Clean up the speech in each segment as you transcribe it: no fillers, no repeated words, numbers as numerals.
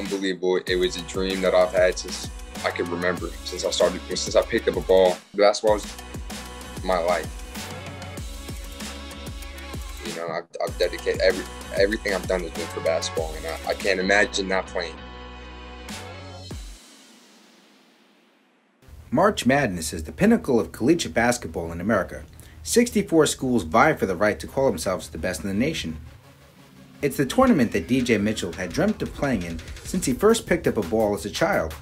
unbelievable. It was a dream that I've had since I can remember, since I picked up a ball. Basketball was my life. You know, I've dedicated everything I've done has been for basketball, and I can't imagine not playing. March Madness is the pinnacle of collegiate basketball in America. 64 schools vie for the right to call themselves the best in the nation. It's the tournament that D.J. Mitchell had dreamt of playing in since he first picked up a ball as a child.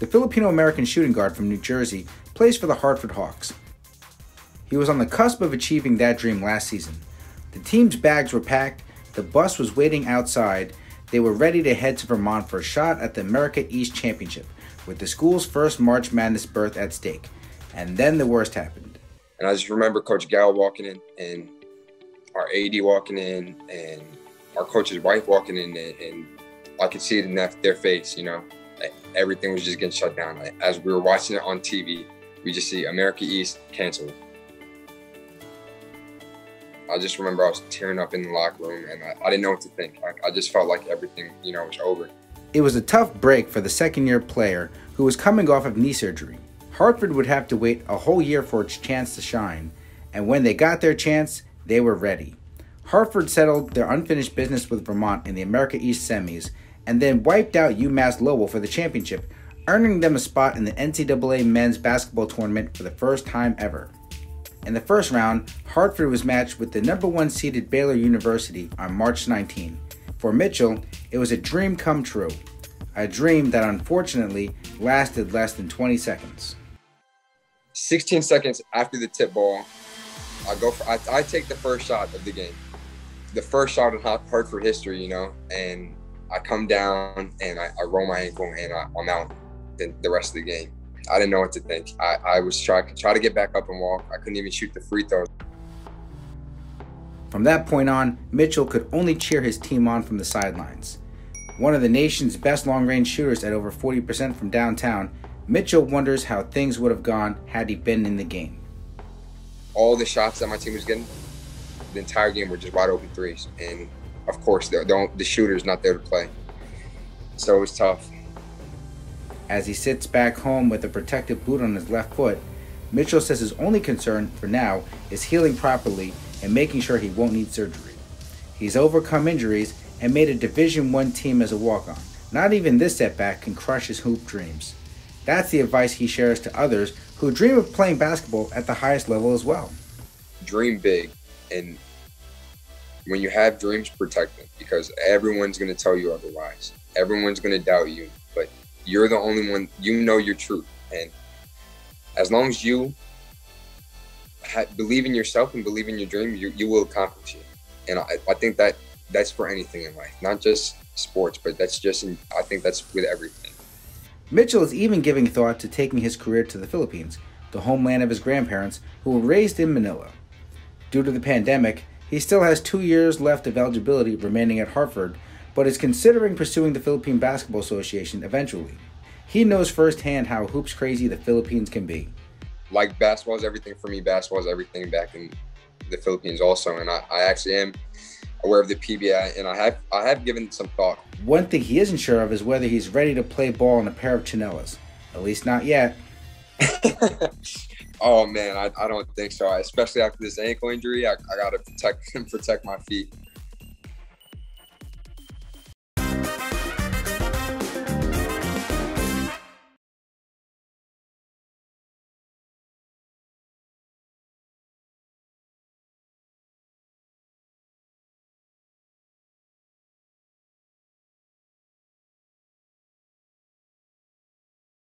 The Filipino-American shooting guard from New Jersey plays for the Hartford Hawks. He was on the cusp of achieving that dream last season. The team's bags were packed, the bus was waiting outside, they were ready to head to Vermont for a shot at the America East Championship, with the school's first March Madness berth at stake. And then the worst happened. And I just remember Coach Gal walking in, and our AD walking in, and our coach's wife walking in, and I could see it in their face, you know. Everything was just getting shut down. As we were watching it on TV, we just see America East canceled. I just remember I was tearing up in the locker room, and I didn't know what to think. I just felt like everything, you know, was over. It was a tough break for the second-year player who was coming off of knee surgery. Hartford would have to wait a whole year for its chance to shine, and when they got their chance, they were ready. Hartford settled their unfinished business with Vermont in the America East semis, and then wiped out UMass Lowell for the championship, earning them a spot in the NCAA men's basketball tournament for the first time ever. In the first round, Hartford was matched with the #1 seeded Baylor University on March 19. For Mitchell, it was a dream come true, a dream that unfortunately lasted less than 20 seconds. 16 seconds after the tip ball, I take the first shot of the game, the first shot in Hartford history, you know, and I come down and I roll my ankle, and I'm out the rest of the game. I didn't know what to think. I was trying to get back up and walk. I couldn't even shoot the free throws. From that point on, Mitchell could only cheer his team on from the sidelines. One of the nation's best long-range shooters at over 40% from downtown, Mitchell wonders how things would have gone had he been in the game. All the shots that my team was getting, the entire game, were just wide open threes. And of course, the shooter's not there to play. So it was tough. As he sits back home with a protective boot on his left foot, Mitchell says his only concern for now is healing properly and making sure he won't need surgery. He's overcome injuries and made a Division I team as a walk-on. Not even this setback can crush his hoop dreams. That's the advice he shares to others who dream of playing basketball at the highest level as well. Dream big, and when you have dreams, protect them, because everyone's going to tell you otherwise. Everyone's going to doubt you, but you're the only one, you know your truth. And as long as you believe in yourself and believe in your dream, you will accomplish it. And I think that's for anything in life, not just sports, but that's just, I think that's with everything. Mitchell is even giving thought to taking his career to the Philippines, the homeland of his grandparents, who were raised in Manila. Due to the pandemic, he still has 2 years left of eligibility remaining at Hartford, but is considering pursuing the Philippine Basketball Association eventually. He knows firsthand how hoops crazy the Philippines can be. Like, basketball is everything for me. Basketball is everything back in the Philippines also, and I actually am aware of the PBA, and I have given some thought. One thing he isn't sure of is whether he's ready to play ball in a pair of chinelas. At least not yet. Oh man, I don't think so. Especially after this ankle injury, I gotta protect my feet.